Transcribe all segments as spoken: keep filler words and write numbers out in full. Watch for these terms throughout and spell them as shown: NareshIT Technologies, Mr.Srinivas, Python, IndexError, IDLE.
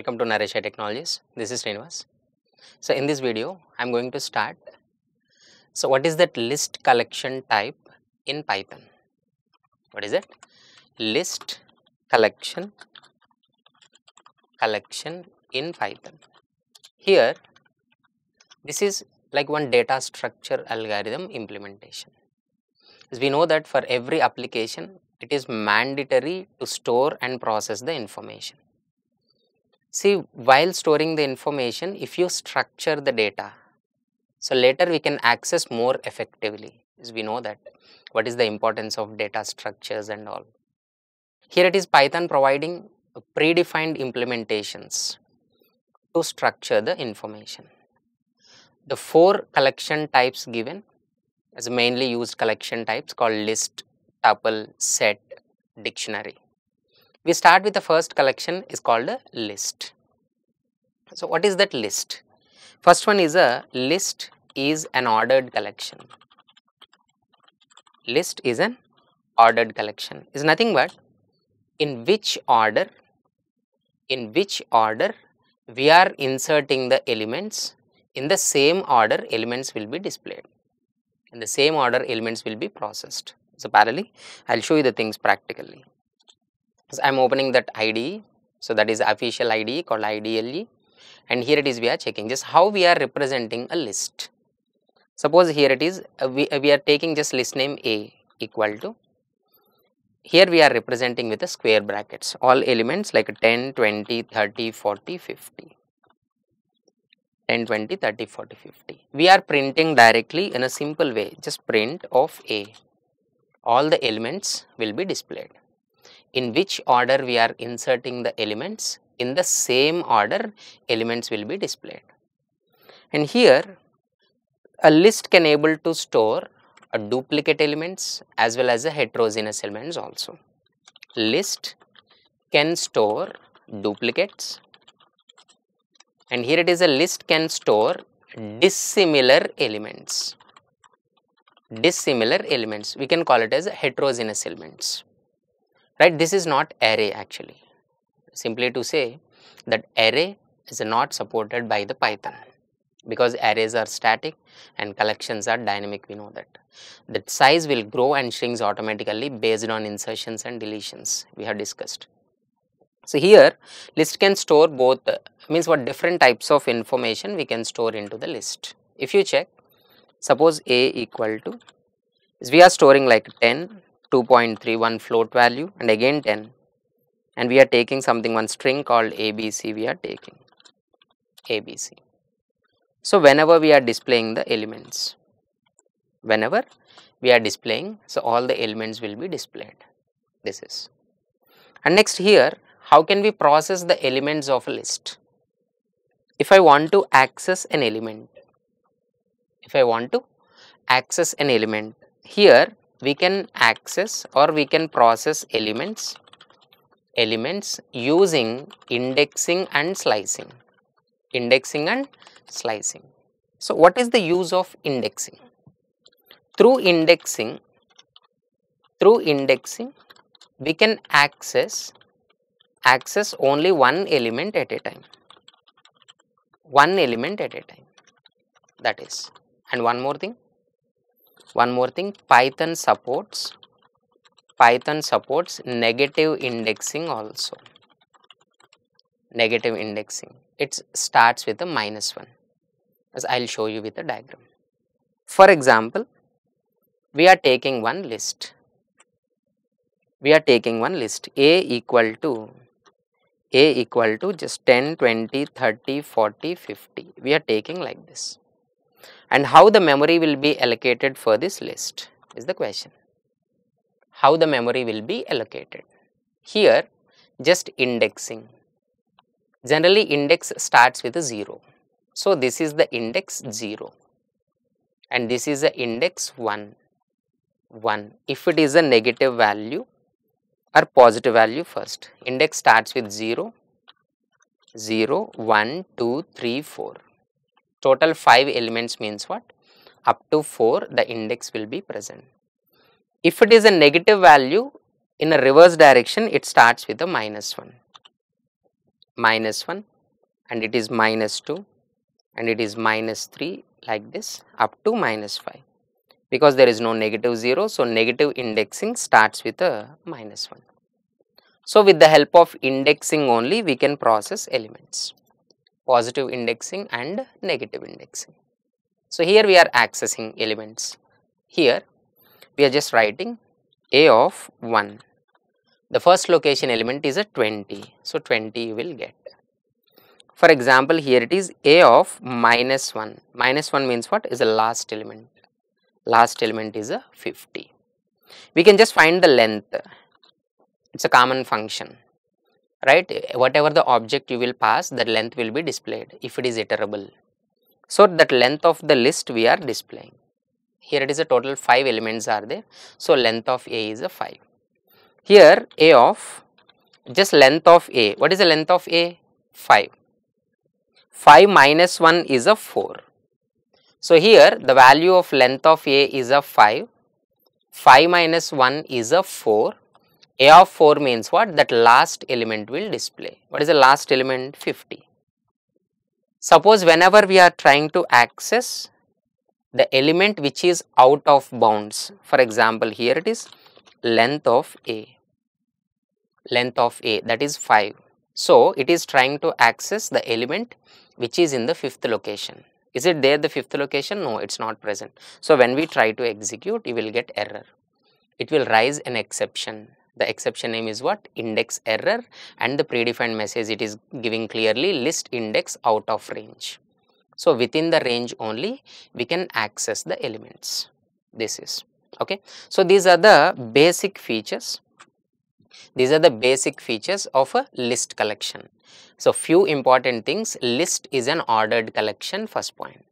Welcome to NareshIT Technologies. This is Srinivas. So in this video, I am going to start. So what is that list collection type in Python? What is it? List collection collection in Python. Here, this is like one data structure algorithm implementation. As we know that for every application, it is mandatory to store and process the information. See, while storing the information, if you structure the data, so later we can access more effectively, as we know that what is the importance of data structures and all. Here it is Python providing predefined implementations to structure the information. The four collection types given as mainly used collection types called list, tuple, set, dictionary. We start with the first collection is called a list. So what is that list? First one is a list is an ordered collection. List is an ordered collection is nothing but in which order, in which order we are inserting the elements, in the same order elements will be displayed, in the same order elements will be processed. So parallelly, I will show you the things practically. So I am opening that I D E, so that is official I D E called I D L E, and here it is we are checking just how we are representing a list. Suppose here it is uh, we, uh, we are taking just list name A equal to, here we are representing with a square brackets all elements like ten, twenty, thirty, forty, fifty, ten, twenty, thirty, forty, fifty. We are printing directly in a simple way, just print of A, all the elements will be displayed. In which order we are inserting the elements, in the same order elements will be displayed. And here a list can able to store a duplicate elements as well as a heterogeneous elements also. List can store duplicates, and here it is a list can store dissimilar elements. Dissimilar elements we can call it as heterogeneous elements. Right, this is not array actually, simply to say that array is not supported by the Python because arrays are static and collections are dynamic, we know that. The size will grow and shrinks automatically based on insertions and deletions we have discussed. So here list can store both, means what different types of information we can store into the list. If you check, suppose A equal to, we are storing like ten, two point three one float value and again ten, and we are taking something one string called A B C, we are taking A B C. So whenever we are displaying the elements, whenever we are displaying, so all the elements will be displayed, this is. And next here, how can we process the elements of a list? If I want to access an element, if I want to access an element, here we can access or we can process elements, elements using indexing and slicing, indexing and slicing. So what is the use of indexing? Through indexing, through indexing, we can access, access only one element at a time, one element at a time, that is. And one more thing, one more thing, Python supports, Python supports negative indexing also, negative indexing. It starts with a minus one, as I will show you with a diagram. For example, we are taking one list, we are taking one list A equal to, A equal to just ten, twenty, thirty, forty, fifty, we are taking like this. And how the memory will be allocated for this list is the question. How the memory will be allocated? Here just indexing. Generally index starts with a zero. So this is the index zero and this is the index one, one. If it is a negative value or positive value first. Index starts with zero, zero, one, two, three, four. Total five elements means what? Up to four the index will be present. If it is a negative value in a reverse direction, it starts with a minus one. minus one, and it is minus two, and it is minus three, like this up to minus five, because there is no negative zero. So, negative indexing starts with a minus one. So, with the help of indexing only we can process elements, positive indexing and negative indexing. So, here we are accessing elements. Here we are just writing A of one. The first location element is a twenty. So, twenty you will get. For example, here it is A of minus one. Minus one means what? Is the last element. Last element is a fifty. We can just find the length. It's a common function, right? Whatever the object you will pass, that length will be displayed if it is iterable. So, that length of the list we are displaying. Here it is a total five elements are there. So, length of A is a five. Here A of, just length of A. What is the length of A? five. five minus one is a four. So, here the value of length of A is a five. five minus one is a four. A of four means what? That last element will display. What is the last element? fifty. Suppose whenever we are trying to access the element which is out of bounds, for example, here it is length of A, length of A, that is five. So, it is trying to access the element which is in the fifth location. Is it there, the fifth location? No, it is not present. So, when we try to execute, you will get error. It will raise an exception. The exception name is what? Index error, and the predefined message it is giving clearly list index out of range. So, within the range only we can access the elements. This is okay. So, these are the basic features. These are the basic features of a list collection. So, few important things. List is an ordered collection, first point.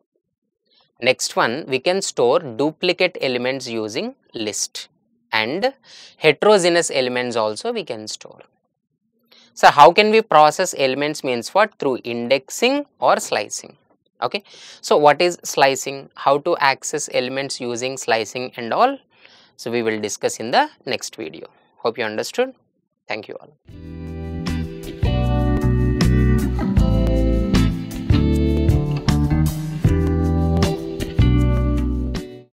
Next one, we can store duplicate elements using list. And heterogeneous elements also we can store. So, how can we process elements means what? Through indexing or slicing. Okay. So, what is slicing? How to access elements using slicing and all? So, we will discuss in the next video. Hope you understood. Thank you all.